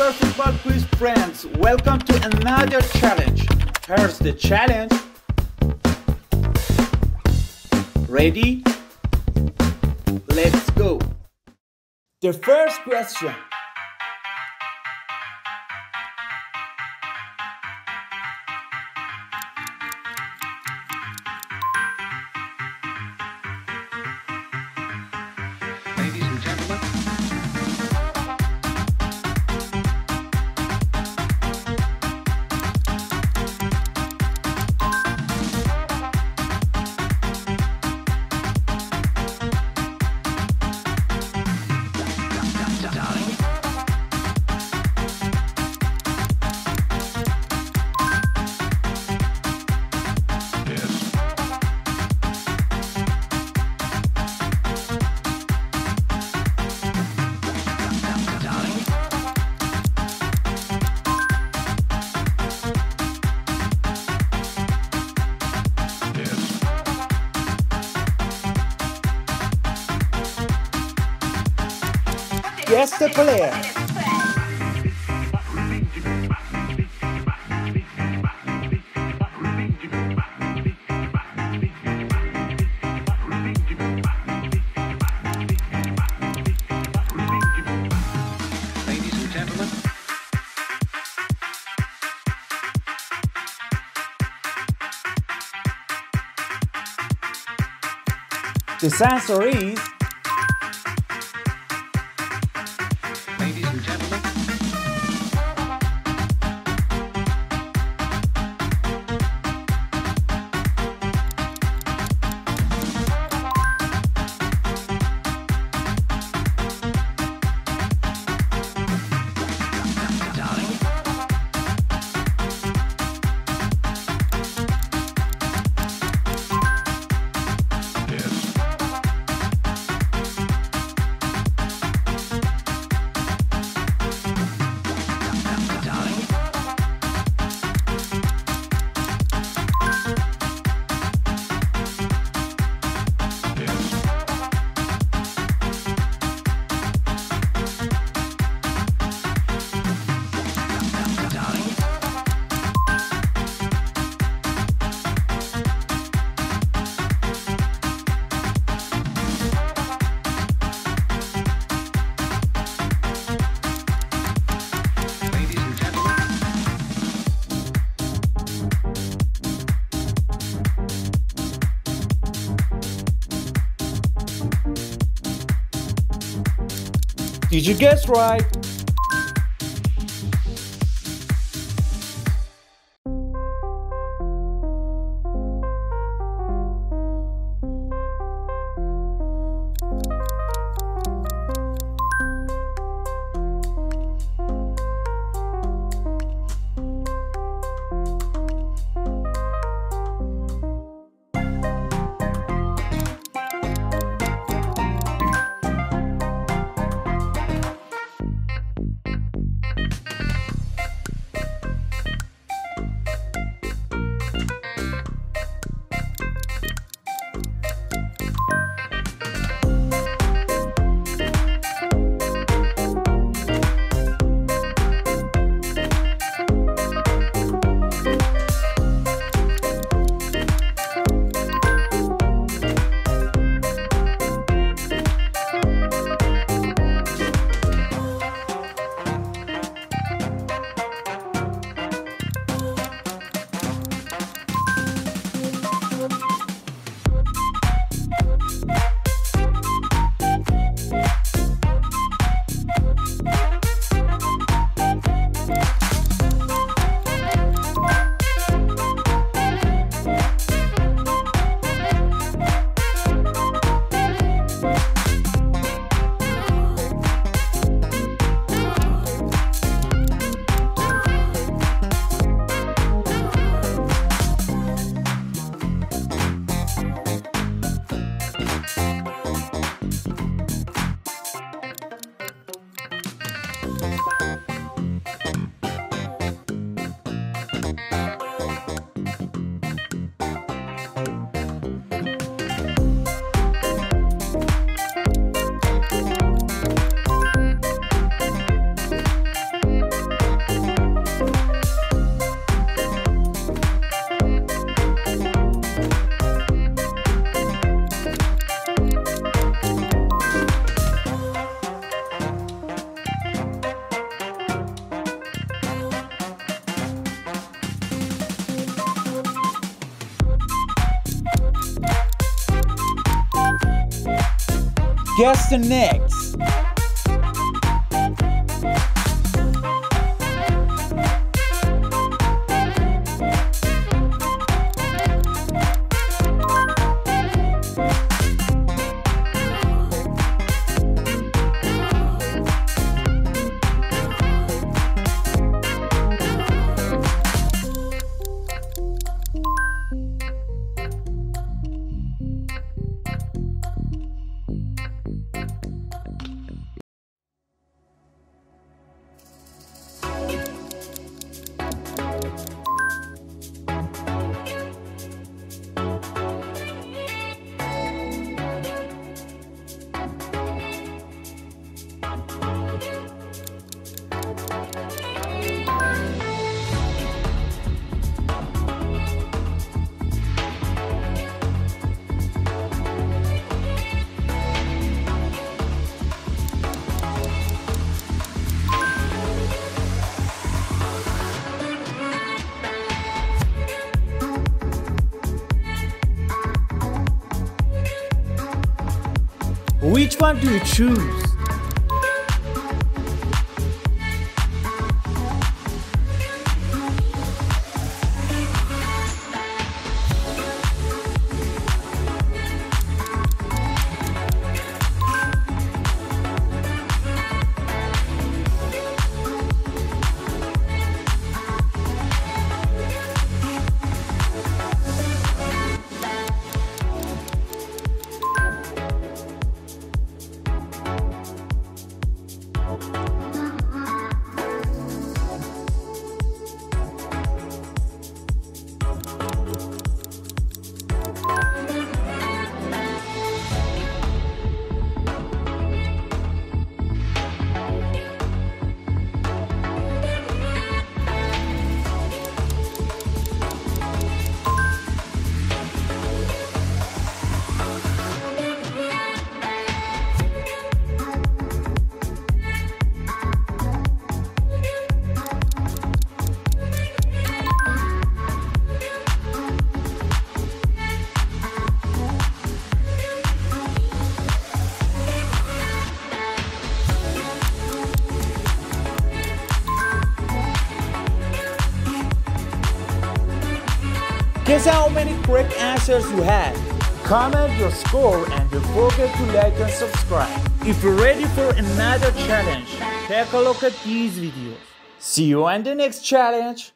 Perfect Ball Quiz friends, welcome to another challenge. Here's the challenge. Ready? Let's go. The first question. Guess the player. Ladies and gentlemen. The answer is Did you guess right? guess the next. Which one do you choose? Guess how many correct answers you had. Comment your score and don't forget to like and subscribe. If you're ready for another challenge, take a look at these videos. See you on the next challenge.